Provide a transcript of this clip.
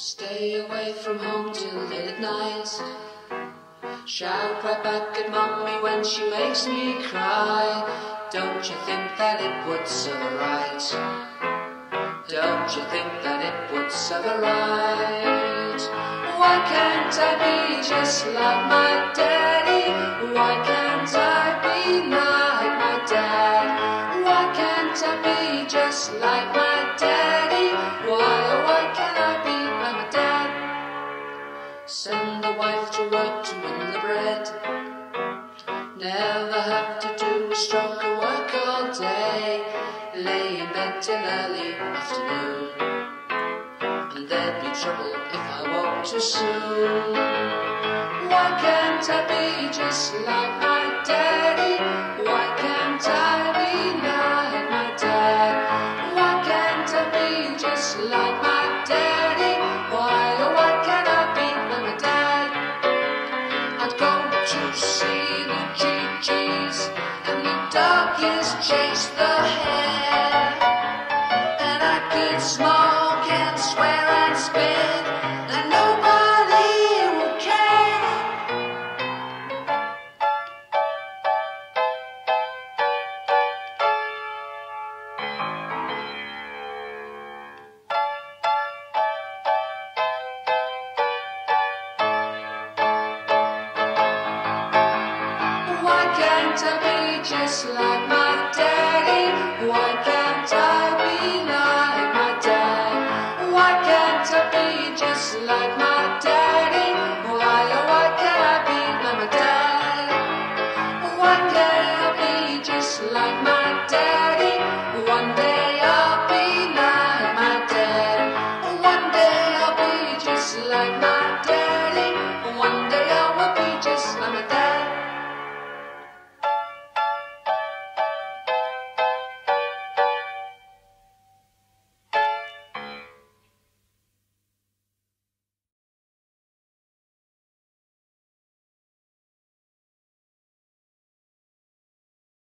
Stay away from home till midnight. Shout right back at mommy when she makes me cry. Don't you think that it would serve her right? Don't you think that it would serve her right? Why can't I be just like my daddy? Why can't I be like my dad? Why can't I be just like my daddy? Why can't I be like my dad? Send the wife to work to win the bread. Never have to do a stroke of work all day. Lay in bed till early afternoon, and there'd be trouble if I woke too soon. Why can't I be just like my daddy? Why can't I be like my dad? Why can't I be just like my daddy? Why can't I be like my dad? I'd go to see the GGs, and the doggies chase the hare, and I could smoke and swear and spit, and nobody would care. Why can't I be just like